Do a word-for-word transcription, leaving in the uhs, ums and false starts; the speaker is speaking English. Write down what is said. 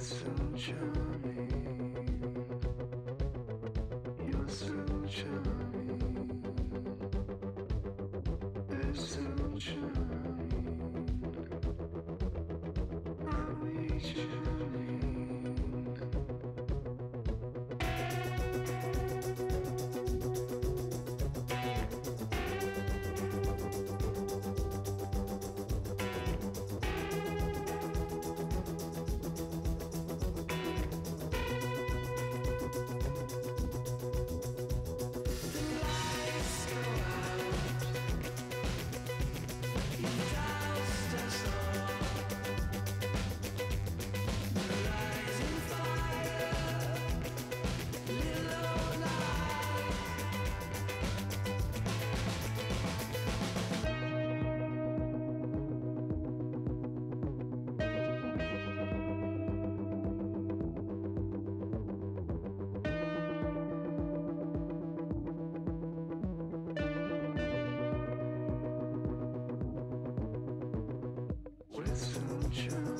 You're so charming. You're so charming. You're so charming. I'll be charming. Sure.